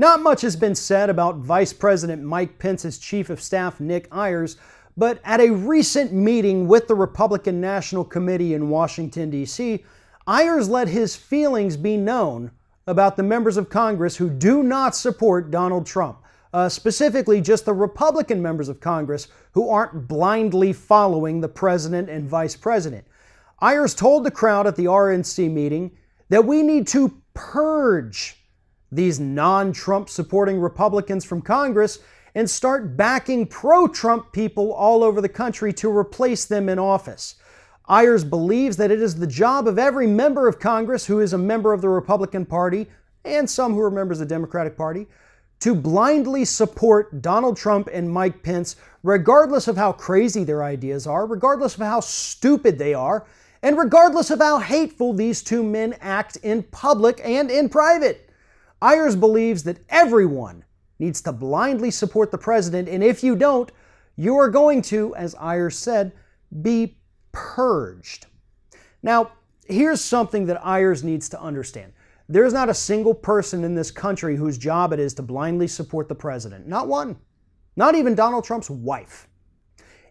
Not much has been said about Vice President Mike Pence's Chief of Staff, Nick Ayers, but at a recent meeting with the Republican National Committee in Washington, D.C., Ayers let his feelings be known about the members of Congress who do not support Donald Trump, specifically just the Republican members of Congress who aren't blindly following the president and vice president. Ayers told the crowd at the RNC meeting that we need to purge these non-Trump supporting Republicans from Congress and start backing pro-Trump people all over the country to replace them in office. Ayers believes that it is the job of every member of Congress who is a member of the Republican Party, and some who are members of the Democratic Party, to blindly support Donald Trump and Mike Pence, regardless of how crazy their ideas are, regardless of how stupid they are, and regardless of how hateful these two men act in public and in private. Ayers believes that everyone needs to blindly support the president, and if you don't, you are going to, as Ayers said, be purged. Now, here's something that Ayers needs to understand. There's not a single person in this country whose job it is to blindly support the president. Not one. Not even Donald Trump's wife.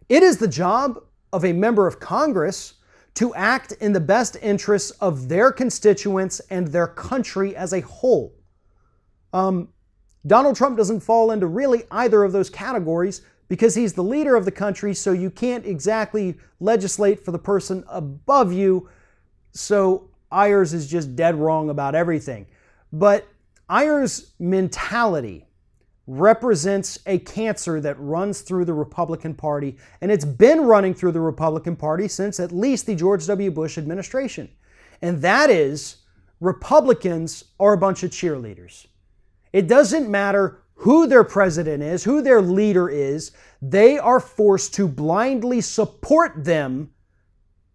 It is the job of a member of Congress to act in the best interests of their constituents and their country as a whole. Donald Trump doesn't fall into really either of those categories because he's the leader of the country, so you can't exactly legislate for the person above you. So Ayers is just dead wrong about everything. But Ayers' mentality represents a cancer that runs through the Republican Party, and it's been running through the Republican Party since at least the George W. Bush administration. And that is, Republicans are a bunch of cheerleaders. It doesn't matter who their president is, who their leader is, they are forced to blindly support them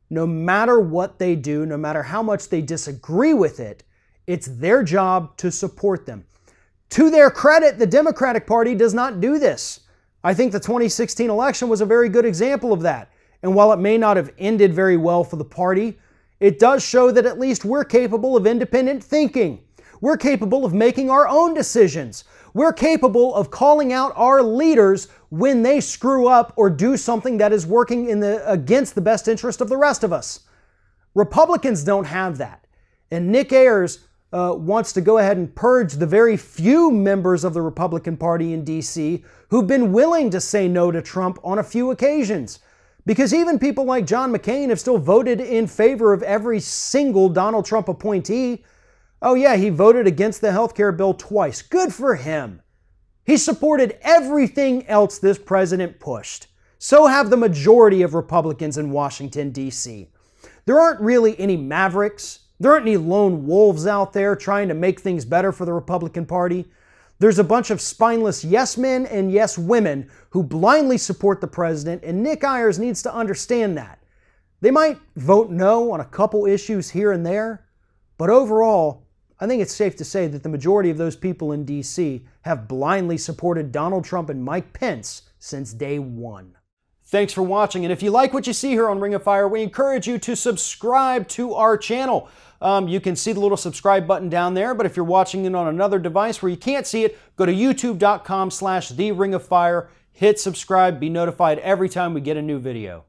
no matter what they do, no matter how much they disagree with it. It's their job to support them. To their credit, the Democratic Party does not do this. I think the 2016 election was a very good example of that. And while it may not have ended very well for the party, it does show that at least we're capable of independent thinking. We're capable of making our own decisions. We're capable of calling out our leaders when they screw up or do something that is working against the best interest of the rest of us. Republicans don't have that. And Nick Ayers wants to go ahead and purge the very few members of the Republican Party in D.C. who've been willing to say no to Trump on a few occasions. Because even people like John McCain have still voted in favor of every single Donald Trump appointee. Oh yeah, he voted against the health care bill twice. Good for him. He supported everything else this president pushed. So have the majority of Republicans in Washington, D.C. There aren't really any mavericks. There aren't any lone wolves out there trying to make things better for the Republican Party. There's a bunch of spineless yes men and yes women who blindly support the president, and Nick Ayers needs to understand that. They might vote no on a couple issues here and there, but overall, I think it's safe to say that the majority of those people in D.C. have blindly supported Donald Trump and Mike Pence since day one. Thanks for watching, and if you like what you see here on Ring of Fire, we encourage you to subscribe to our channel. You can see the little subscribe button down there, but if you're watching it on another device where you can't see it, go to youtube.com/theringofFire, hit subscribe, be notified every time we get a new video.